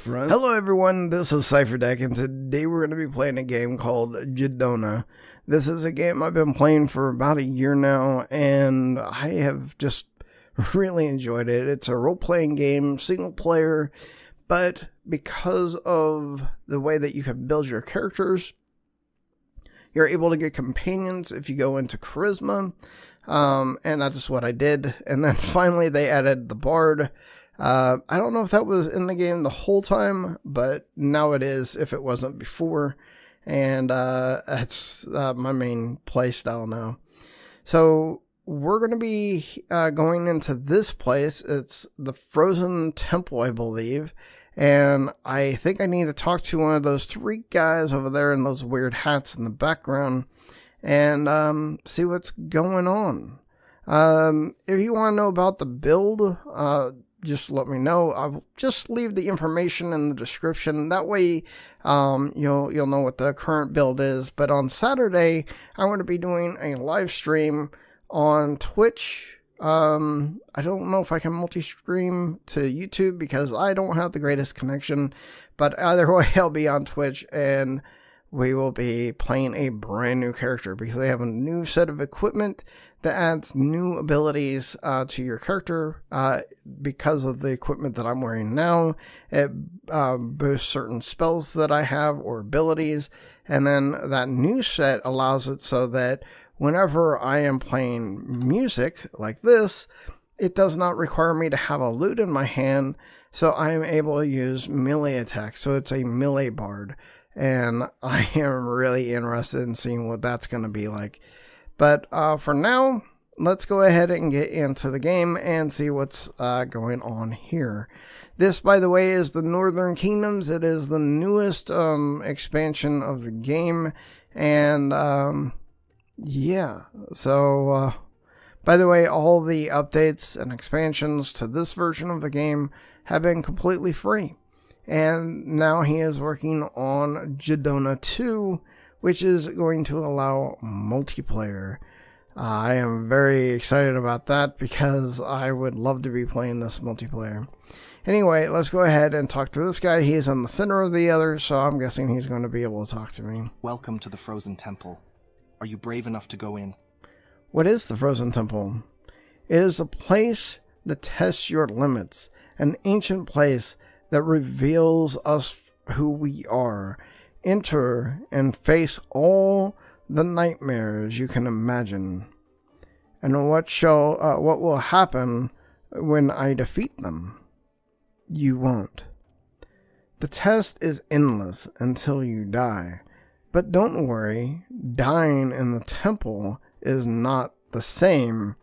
front. Hello everyone, this is Cipher Dec, and today we're going to be playing a game called Gedonia. This is a game I've been playing for about a year now, and I have just really enjoyed it. It's a role-playing game, single player, but because of the way that you can build your characters, you're able to get companions if you go into Charisma, and that's what I did. And then finally they added the Bard. I don't know if that was in the game the whole time, but now it is if it wasn't before. And that's my main play style now. So we're going to be going into this place. It's the Frozen Temple, I believe. And I think I need to talk to one of those three guys over there in those weird hats in the background and see what's going on. If you want to know about the build, just let me know. I'll just leave the information in the description. That way, you'll know what the current build is. But on Saturday, I'm going to be doing a live stream on Twitch. I don't know if I can multi-stream to YouTube because I don't have the greatest connection. But either way, I'll be on Twitch and we will be playing a brand new character because they have a new set of equipment that adds new abilities to your character. Because of the equipment that I'm wearing now, it boosts certain spells that I have or abilities. And then that new set allows it so that whenever I am playing music like this, it does not require me to have a lute in my hand. So I am able to use melee attacks. So it's a melee bard. And I am really interested in seeing what that's going to be like. But for now, let's go ahead and get into the game and see what's going on here. This, by the way, is the Northern Kingdoms. It is the newest expansion of the game. And yeah, so by the way, all the updates and expansions to this version of the game have been completely free. And now he is working on Gedonia 2, which is going to allow multiplayer. I am very excited about that because I would love to be playing this multiplayer. Anyway, let's go ahead and talk to this guy. He's in the center of the others, so I'm guessing he's going to be able to talk to me. Welcome to the Frozen Temple. Are you brave enough to go in? What is the Frozen Temple? It is a place that tests your limits, an ancient place that reveals us who we are. Enter and face all the nightmares you can imagine. And what will happen when I defeat them? You won't. The test is endless until you die. But don't worry, dying in the temple is not the same.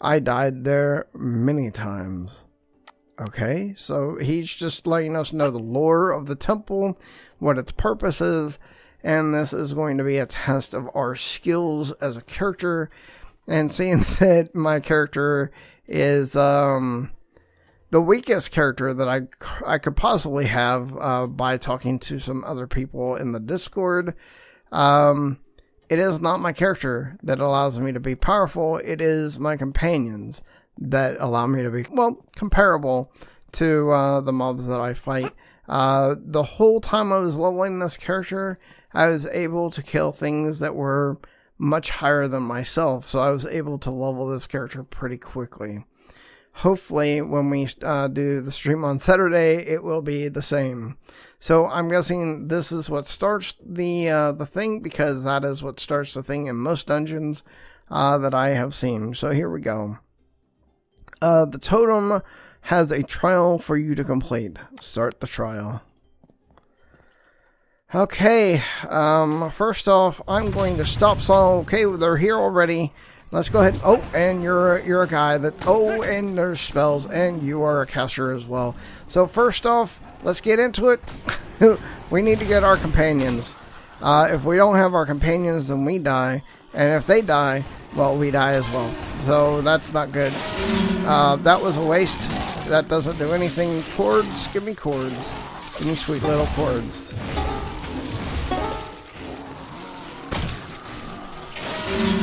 I died there many times. Okay, so he's just letting us know the lore of the temple, what its purpose is, and this is going to be a test of our skills as a character. And seeing that my character is the weakest character that I could possibly have by talking to some other people in the Discord, it is not my character that allows me to be powerful. It is my companions that allow me to be, well, comparable to the mobs that I fight. The whole time I was leveling this character, I was able to kill things that were much higher than myself, so I was able to level this character pretty quickly. Hopefully, when we do the stream on Saturday, it will be the same. So I'm guessing this is what starts the thing, because that is what starts the thing in most dungeons that I have seen. So here we go. The totem has a trial for you to complete. Start the trial. Okay, first off, I'm going to stop. So, okay, they're here already. Let's go ahead. Oh, and you're a guy that. Oh, and there's spells, and you are a caster as well. So first off, let's get into it. We need to get our companions. If we don't have our companions, then we die, and if they die, well, we die as well. So that's not good. That was a waste. That doesn't do anything. Cords, give me cords. Give me sweet little cords.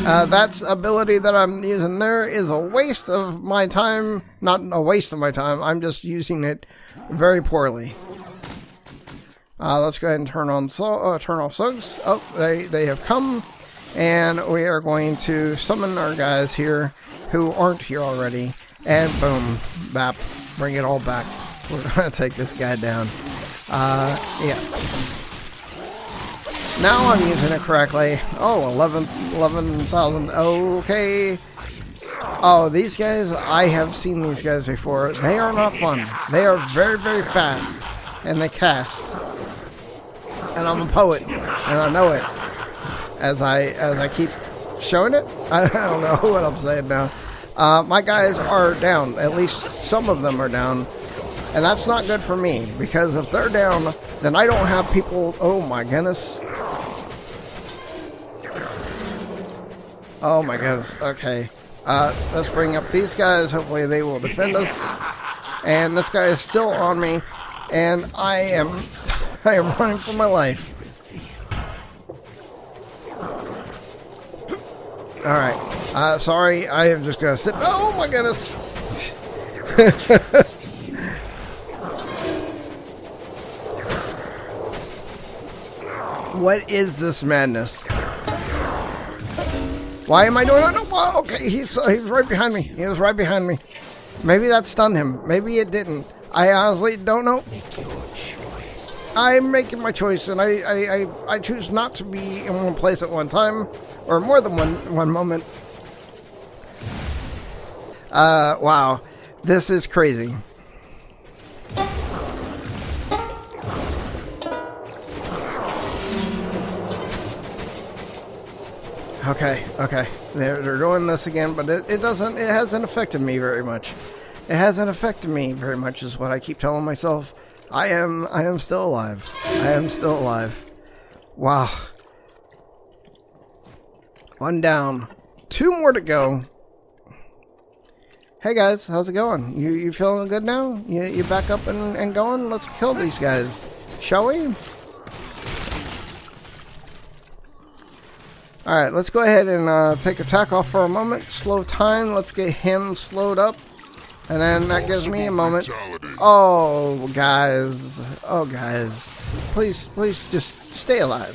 That's ability that I'm using there is a waste of my time. Not a waste of my time. I'm just using it very poorly. Let's go ahead and turn on turn off soaks. Oh, they have come, and we are going to summon our guys here who aren't here already, and boom, bap, bring it all back. We're gonna take this guy down. Yeah. Now I'm using it correctly. Oh, 11,000. Okay. Oh, these guys, I have seen these guys before. They are not fun. They are very, very fast. And they cast. And I'm a poet. And I know it. As I keep showing it. I don't know what I'm saying now. My guys are down. At least some of them are down. And that's not good for me. Because if they're down, then I don't have people. Oh my goodness. Oh my goodness. Okay. Let's bring up these guys. Hopefully they will defend us. And this guy is still on me. And I am running for my life. Alright. Sorry, I am just gonna sit. Oh my goodness. What is this madness? Why am I doing that? No, okay, he's right behind me. He was right behind me. Maybe that stunned him. Maybe it didn't. I honestly don't know. I'm making my choice, and I choose not to be in one place at one time, or more than one moment. Wow, this is crazy. Okay, okay, they're doing this again, but it hasn't affected me very much. It hasn't affected me very much is what I keep telling myself. I am still alive. I am still alive. Wow. One down. Two more to go. Hey guys, how's it going? You feeling good now? You back up and going? Let's kill these guys, shall we? Alright, let's go ahead and take attack off for a moment. Slow time. Let's get him slowed up. And then that gives me a moment. Oh, guys. Oh, guys. Please, please just stay alive.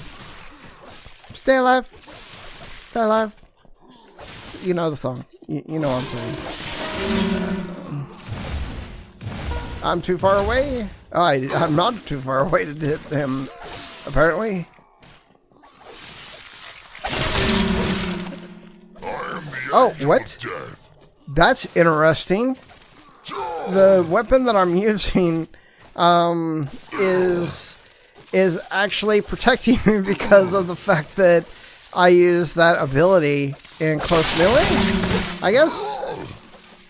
Stay alive. Stay alive. You know the song. You know what I'm saying. I'm too far away. Oh, I'm not too far away to hit him, apparently. Oh, what? That's interesting. The weapon that I'm using is actually protecting me because of the fact that I use that ability in close melee. I guess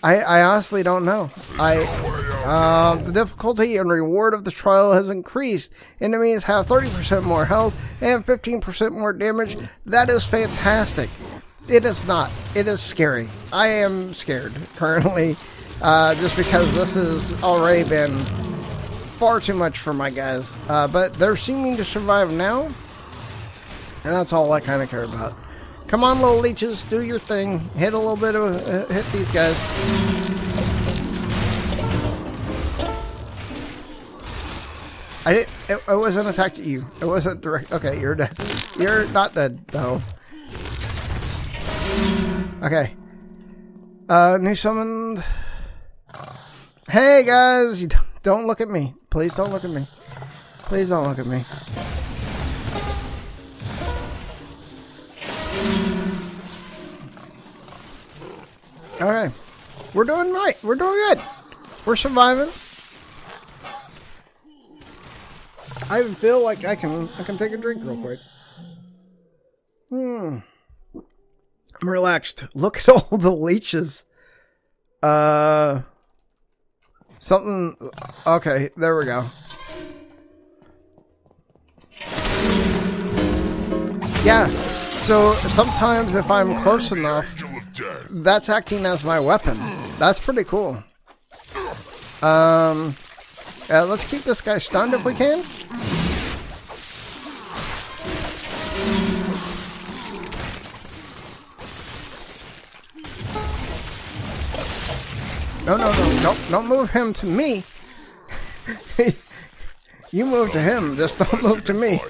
I honestly don't know. The difficulty and reward of the trial has increased. Enemies have 30% more health and 15% more damage. That is fantastic. It is not. It is scary. I am scared currently, just because this has already been far too much for my guys. But they're seeming to survive now, and that's all I kind of care about. Come on, little leeches, do your thing. Hit a little bit of hit these guys. It wasn't attacked at you. It wasn't direct. Okay, you're dead. You're not dead though. Okay. New summoned. Hey guys, don't look at me. Please don't look at me. Please don't look at me. Okay. We're doing right. We're doing good. We're surviving. I even feel like I can take a drink real quick. I'm relaxed. Look at all the leeches. Something. Okay, there we go. Yeah, so sometimes if I'm close enough, that's acting as my weapon. That's pretty cool. Let's keep this guy stunned if we can. No, no, no, don't move him to me. You move to him, just don't move to me.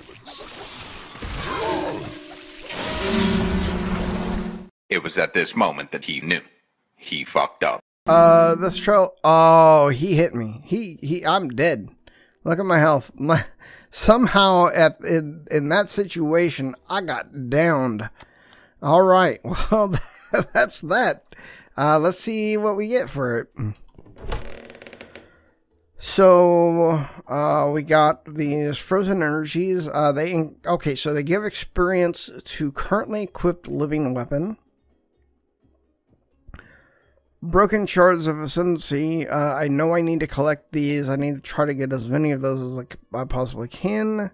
It was at this moment that he knew. He fucked up. This troll. Oh, he hit me. I'm dead. Look at my health. Somehow in that situation, I got downed. All right. Well, that's that. Let's see what we get for it. So, we got these frozen energies. So they give experience to currently equipped living weapon. Broken shards of ascendancy. I know I need to collect these. I need to try to get as many of those as I possibly can.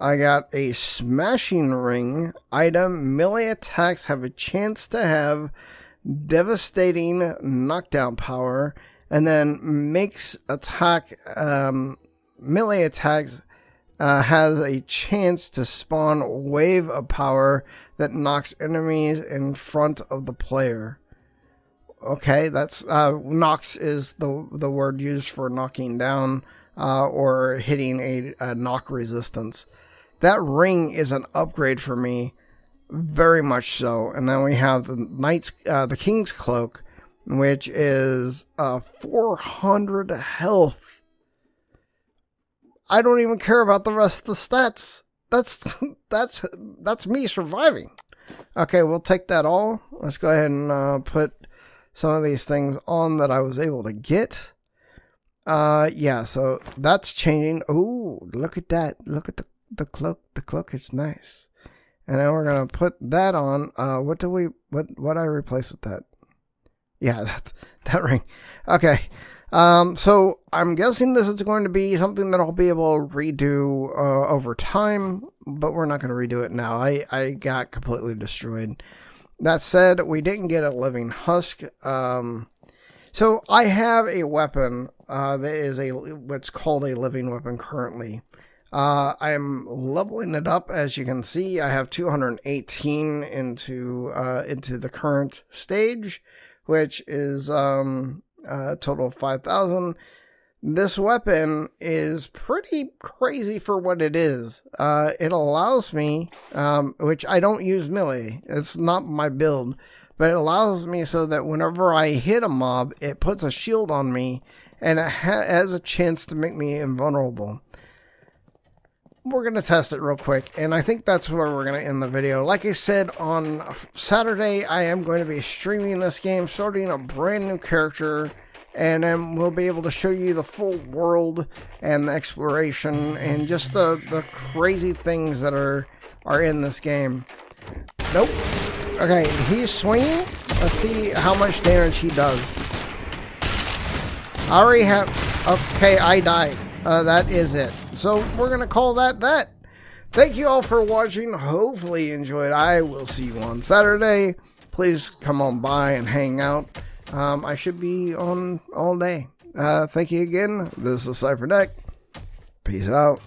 I got a smashing ring item. Melee attacks have a chance to have devastating knockdown power, and then makes attack melee attacks has a chance to spawn a wave of power that knocks enemies in front of the player. Okay, that's knocks is the word used for knocking down or hitting a knock resistance. That ring is an upgrade for me, very much so. And then we have the king's cloak, which is 400 health. I don't even care about the rest of the stats. That's me surviving. Okay, we'll take that all. Let's go ahead and put some of these things on that I was able to get. Yeah, so that's changing. Ooh, look at that. Look at the cloak. The cloak is nice. And now we're gonna put that on. What do I replace with that? Yeah, that ring. Okay. So I'm guessing this is going to be something that I'll be able to redo over time, but we're not gonna redo it now. I got completely destroyed. That said, we didn't get a living husk. So I have a weapon that is what's called a living weapon currently. I'm leveling it up, as you can see. I have 218 into the current stage, which is a total of 5,000. This weapon is pretty crazy for what it is. It allows me, which I don't use melee. It's not my build, but it allows me so that whenever I hit a mob, it puts a shield on me, and it has a chance to make me invulnerable. We're going to test it real quick, and I think that's where we're going to end the video. Like I said, on Saturday, I am going to be streaming this game, starting a brand new character, and then we'll be able to show you the full world and the exploration and just the crazy things that are in this game. Nope. Okay, he's swinging. Let's see how much damage he does. I already have... Okay, I died. That is it. So we're going to call that. Thank you all for watching. Hopefully you enjoyed. I will see you on Saturday. Please come on by and hang out. I should be on all day. Thank you again. This is Cipher Dec. Peace out.